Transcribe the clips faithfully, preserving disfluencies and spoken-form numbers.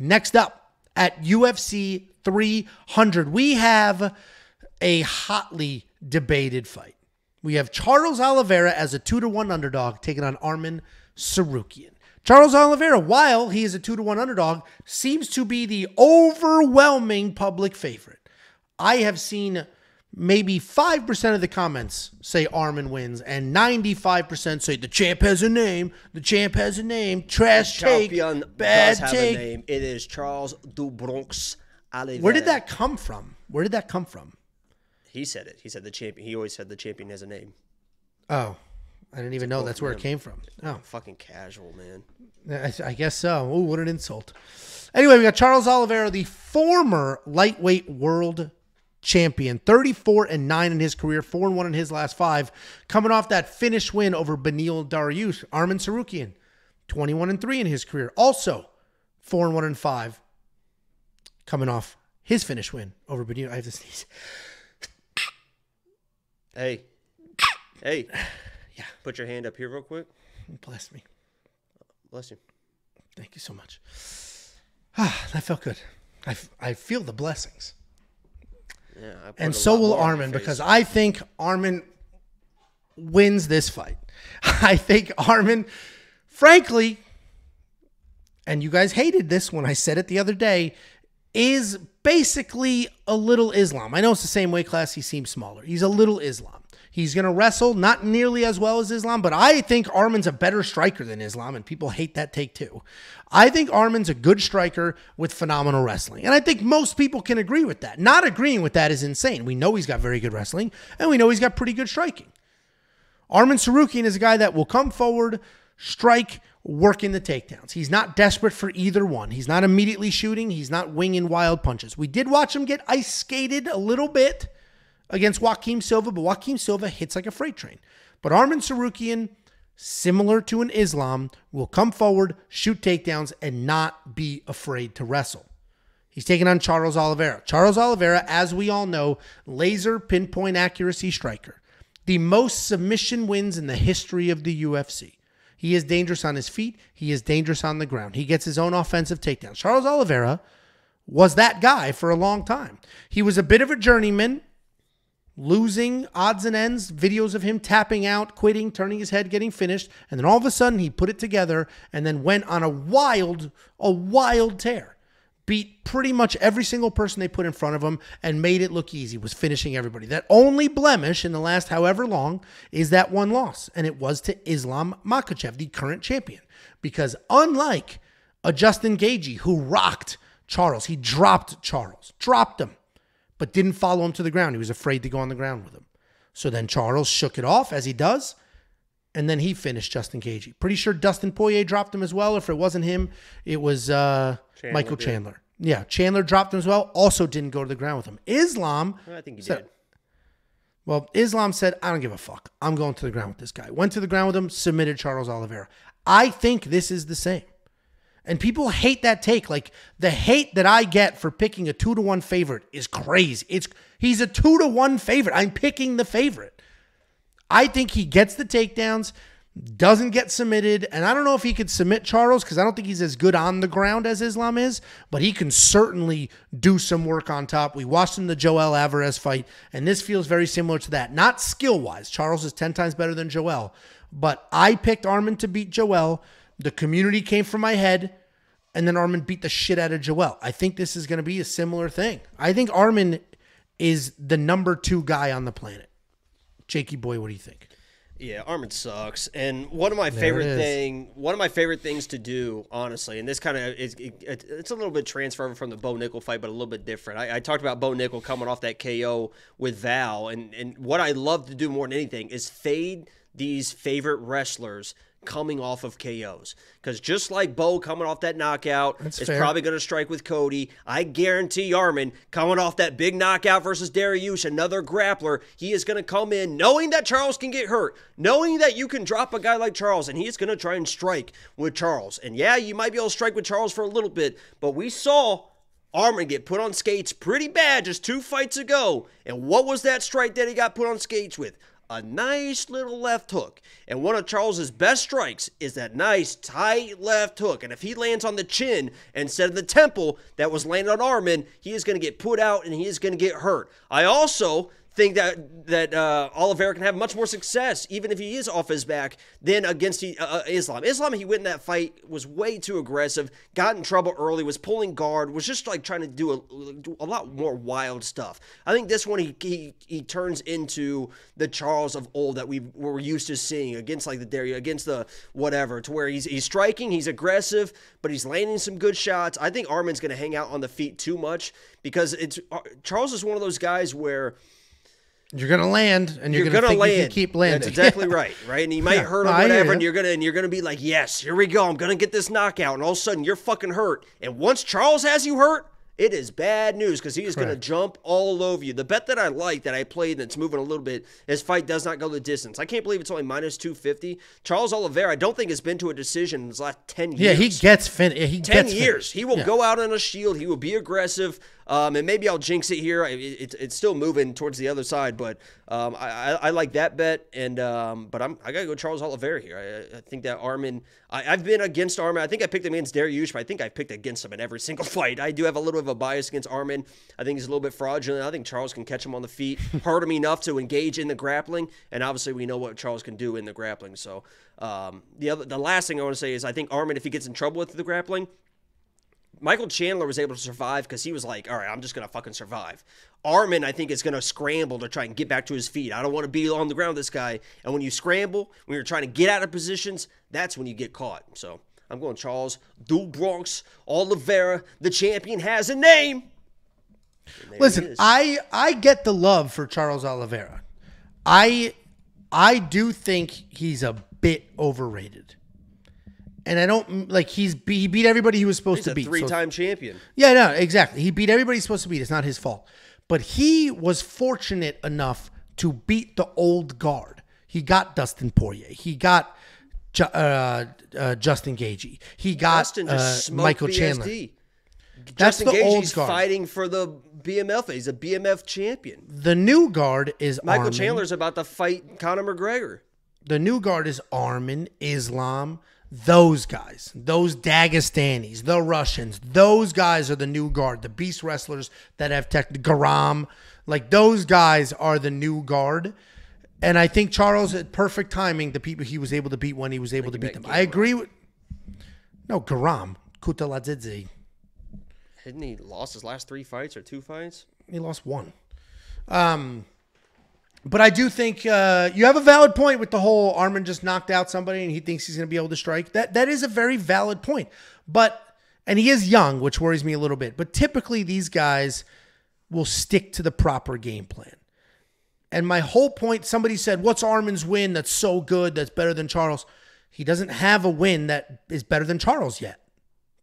Next up at U F C three hundred, we have a hotly debated fight. We have Charles Oliveira as a two to one underdog taking on Arman Tsarukyan. Charles Oliveira, while he is a two to one underdog, seems to be the overwhelming public favorite. I have seen maybe five percent of the comments say Arman wins, and ninety-five percent say the champ has a name, the champ has a name, trash take, bad take. Name. It is Charles Du Bronx Oliveira. Where did that come from? Where did that come from? He said it. He said the champion. He always said the champion has a name. Oh, I didn't even know that's where it came from. Oh, fucking casual, man. I, I guess so. Oh, what an insult. Anyway, we got Charles Oliveira, the former lightweight world champion, thirty-four and nine in his career, four and one in his last five, coming off that Finnish win over Beneil Dariush. Arman Tsarukyan, twenty-one and three in his career, also four and one and five, coming off his Finnish win over Beneil. I have to sneeze. Hey, hey, yeah. Put your hand up here real quick. Bless me. Bless you. Thank you so much. Ah, that felt good. I, f I feel the blessings. Yeah. I and so will Arman, because I think Arman wins this fight. I think Arman, frankly, and you guys hated this when I said it the other day, is basically a little Islam. I know it's the same weight class. He seems smaller. He's a little Islam. He's going to wrestle not nearly as well as Islam, but I think Arman's a better striker than Islam, and people hate that take too. I think Arman's a good striker with phenomenal wrestling, and I think most people can agree with that. Not agreeing with that is insane. We know he's got very good wrestling, and we know he's got pretty good striking. Arman Tsarukyan is a guy that will come forward, strike, work in the takedowns. He's not desperate for either one. He's not immediately shooting. He's not winging wild punches. We did watch him get ice skated a little bit against Joaquim Silva, but Joaquim Silva hits like a freight train. But Arman Tsarukyan, similar to an Islam, will come forward, shoot takedowns, and not be afraid to wrestle. He's taking on Charles Oliveira. Charles Oliveira, as we all know, laser pinpoint accuracy striker. The most submission wins in the history of the U F C. He is dangerous on his feet. He is dangerous on the ground. He gets his own offensive takedowns. Charles Oliveira was that guy for a long time. He was a bit of a journeyman, losing odds and ends, videos of him tapping out, quitting, turning his head, getting finished. And then all of a sudden he put it together and then went on a wild, a wild tear. Beat pretty much every single person they put in front of him and made it look easy, was finishing everybody. That only blemish in the last however long is that one loss, and it was to Islam Makhachev, the current champion. Because unlike a Justin Gaethje who rocked Charles, he dropped Charles, dropped him, but didn't follow him to the ground. He was afraid to go on the ground with him. So then Charles shook it off, as he does, and then he finished Justin Gaethje. Pretty sure Dustin Poirier dropped him as well. If it wasn't him, it was uh, Chandler, Michael Chandler. Did. Yeah, Chandler dropped him as well. Also didn't go to the ground with him. Islam... I think he said, did. Well, Islam said, I don't give a fuck. I'm going to the ground with this guy. Went to the ground with him, submitted Charles Oliveira. I think this is the same. And people hate that take. Like, the hate that I get for picking a two to one favorite is crazy. It's He's a two to one favorite. I'm picking the favorite. I think he gets the takedowns, doesn't get submitted, and I don't know if he could submit Charles because I don't think he's as good on the ground as Islam is, but he can certainly do some work on top. We watched him in the Joel Álvarez fight, and this feels very similar to that. Not skill-wise. Charles is ten times better than Joel, but I picked Arman to beat Joel. The community came from my head, and then Arman beat the shit out of Joel. I think this is going to be a similar thing. I think Arman is the number two guy on the planet. Jakey boy, what do you think? Yeah, Arman sucks. And one of my there favorite thing, one of my favorite things to do, honestly, and this kind of is, it, it's a little bit transferable from the Bo Nickel fight, but a little bit different. I, I talked about Bo Nickel coming off that K O with Val, and and what I love to do more than anything is fade these favorite wrestlers coming off of K Os, because just like Bo coming off that knockout That's is fair. probably going to strike with Cody, I guarantee Arman coming off that big knockout versus Dariush, another grappler, he is going to come in knowing that Charles can get hurt, knowing that you can drop a guy like Charles, and he's going to try and strike with Charles. And yeah, you might be able to strike with Charles for a little bit, but we saw Arman get put on skates pretty bad just two fights ago, and what was that strike that he got put on skates with? a nice little left hook. And one of Charles's best strikes is that nice, tight left hook. And if he lands on the chin instead of the temple that was landed on Arman, he is going to get put out and he is going to get hurt. I also think that that uh, Oliveira can have much more success, even if he is off his back, than against he, uh, Islam. Islam, he went in that fight, was way too aggressive, got in trouble early, was pulling guard, was just like trying to do a, do a lot more wild stuff. I think this one, he, he he turns into the Charles of old that we were used to seeing against like the Dariush, against the whatever, to where he's, he's striking, he's aggressive, but he's landing some good shots. I think Arman's going to hang out on the feet too much because it's Charles is one of those guys where you're gonna land, and you're, you're gonna, gonna think land. You can keep landing. That's exactly yeah. right, right? And you might yeah. hurt or whatever, no, and you're gonna and you're gonna be like, "Yes, here we go. I'm gonna get this knockout." And all of a sudden, you're fucking hurt. And once Charles has you hurt, it is bad news because he is Correct. gonna jump all over you. The bet that I like that I played that's moving a little bit. His fight does not go the distance. I can't believe it's only minus two fifty. Charles Oliveira, I don't think has been to a decision in his last ten years. Yeah, he gets finished. He ten gets years. Finished. He will yeah. go out on a shield. He will be aggressive. Um, and maybe I'll jinx it here. It, it, it's still moving towards the other side, but um, I, I, I like that bet. And um, but I'm I gotta go Charles Oliveira here. I, I think that Arman. I, I've been against Arman. I think I picked him against Dariush, but I think I picked against him in every single fight. I do have a little bit of a bias against Arman. I think he's a little bit fraudulent. I think Charles can catch him on the feet, hurt him enough to engage in the grappling, and obviously we know what Charles can do in the grappling. So um, the other, the last thing I want to say is I think Arman, if he gets in trouble with the grappling. Michael Chandler was able to survive because he was like, all right, I'm just going to fucking survive. Arman, I think, is going to scramble to try and get back to his feet. I don't want to be on the ground with this guy. And when you scramble, when you're trying to get out of positions, that's when you get caught. So I'm going Charles Du Bronx Oliveira. The champion has a name. Listen, I, I get the love for Charles Oliveira. I, I do think he's a bit overrated. And I don't like he's he beat everybody he was supposed he's to beat. He's a three-time so, champion. Yeah, no, exactly. He beat everybody he's supposed to beat. It's not his fault. But he was fortunate enough to beat the old guard. He got Dustin Poirier. He got uh, uh, Justin Gaethje. He got uh, Michael B S D. Chandler. That's Justin the Gagey's old guard fighting for the B M F. He's a B M F champion. The new guard is Michael Arman. Chandler's about to fight Conor McGregor. The new guard is Arman, Islam. Those guys, those Dagestanis, the Russians, those guys are the new guard, the beast wrestlers that have tech, Garam, like those guys are the new guard. And I think Charles at perfect timing, the people he was able to beat when he was able like to beat them. I agree with, no, Garam Kutaladze. Hadn't he lost his last three fights or two fights? He lost one. Um... But I do think uh, you have a valid point with the whole Arman just knocked out somebody and he thinks he's going to be able to strike. That that is a very valid point. But and he is young, which worries me a little bit. But typically these guys will stick to the proper game plan. And my whole point, somebody said, "What's Arman's win that's so good that's better than Charles?" He doesn't have a win that is better than Charles yet.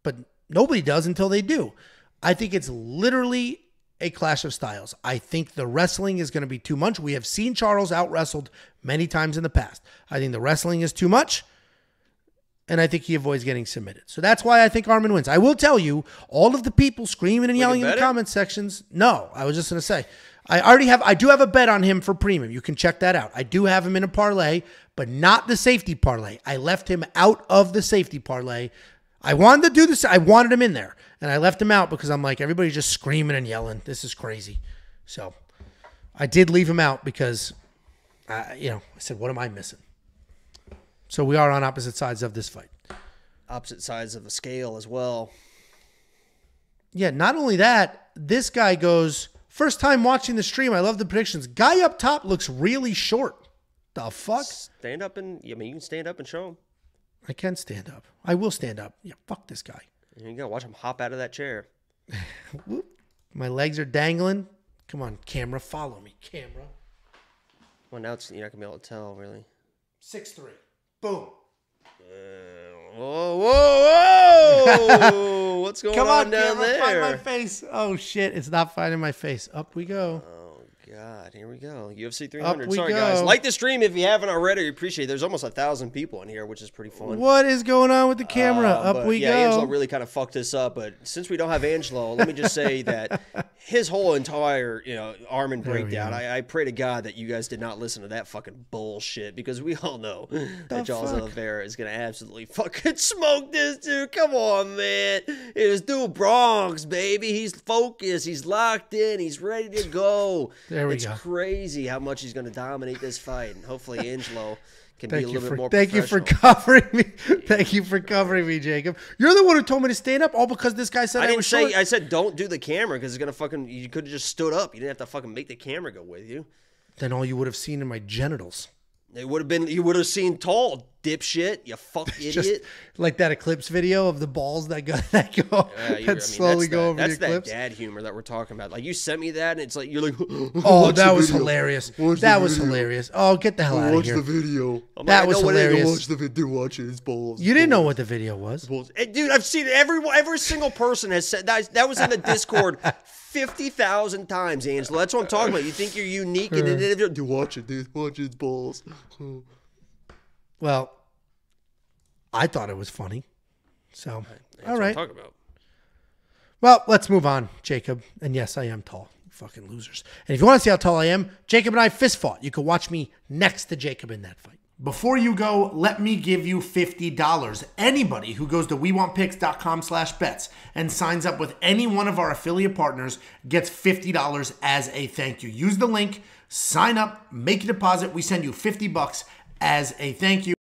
But nobody does until they do. I think it's literally a clash of styles. I think the wrestling is going to be too much. We have seen Charles out-wrestled many times in the past. I think the wrestling is too much, and I think he avoids getting submitted. So that's why I think Arman wins. I will tell you, all of the people screaming and yelling in the comment sections, no, I was just going to say, I already have, I do have a bet on him for premium. You can check that out. I do have him in a parlay, but not the safety parlay. I left him out of the safety parlay. I wanted to do this. I wanted him in there, and I left him out because I'm like, everybody's just screaming and yelling. This is crazy. So I did leave him out because, I, you know, I said, what am I missing? So we are on opposite sides of this fight. Opposite sides of the scale as well. Yeah, not only that, this guy goes, first time watching the stream, I love the predictions. Guy up top looks really short. The fuck? Stand up and, I mean, you can stand up and show him. I can stand up. I will stand up. Yeah, fuck this guy. You gotta watch him hop out of that chair. Whoop. My legs are dangling. Come on, camera, follow me, camera. Well, now it's, you're not gonna be able to tell, really. Six three. Boom. Uh, whoa, whoa, whoa! What's going Come on, on down camera, there? Find my face. Oh shit! It's not finding my face. Up we go. Oh God, here we go. U F C three hundred. Sorry, go. guys. Like the stream if you haven't already. We appreciate it. There's almost a thousand people in here, which is pretty fun. What is going on with the camera? Uh, up but, we yeah, go. Yeah, Angelo really kind of fucked this up. But since we don't have Angelo, let me just say that his whole entire, you know, Arman breakdown, I, I pray to God that you guys did not listen to that fucking bullshit, because we all know the that Charles Oliveira is going to absolutely fucking smoke this dude. Come on, man. It's dude Bronx, baby. He's focused. He's locked in. He's ready to go. There we it's go. It's crazy how much he's going to dominate this fight, and hopefully Angelo can be a little for, bit more thank professional. Thank you for covering me. Thank you for covering me, Jacob. You're the one who told me to stand up, all because this guy said I, I didn't was say. Short. I said don't do the camera because it's going to fucking. You could have just stood up. You didn't have to fucking make the camera go with you. Then all you would have seen in my genitals. It would have been. You would have seen tall, dipshit. You fuck idiot. Just like that Eclipse video of the balls that go that go uh, that I mean, slowly go that, over the Eclipse. That's that dad humor that we're talking about. Like you sent me that, and it's like you're like, oh, that was video? hilarious. Watch that was video. hilarious. Oh, get the hell out watch of here. Watch the video. I'm that like, was hilarious. Watch the video. Watch it. It's balls. You didn't balls. know what the video was, balls. Hey, dude. I've seen it. every every single person has said that. That was in the Discord. fifty thousand times, Angela. That's what I'm talking about. You think you're unique and individual. Dude, watch it, dude. Watch his balls. Well, I thought it was funny. So, that's all right. What I'm talking about. Well, let's move on, Jacob. And yes, I am tall. You fucking losers. And if you want to see how tall I am, Jacob and I fist fought. You can watch me next to Jacob in that fight. Before you go, let me give you fifty dollars. Anybody who goes to we want picks dot com slash bets and signs up with any one of our affiliate partners gets fifty dollars as a thank you. Use the link, sign up, make a deposit. We send you fifty bucks as a thank you.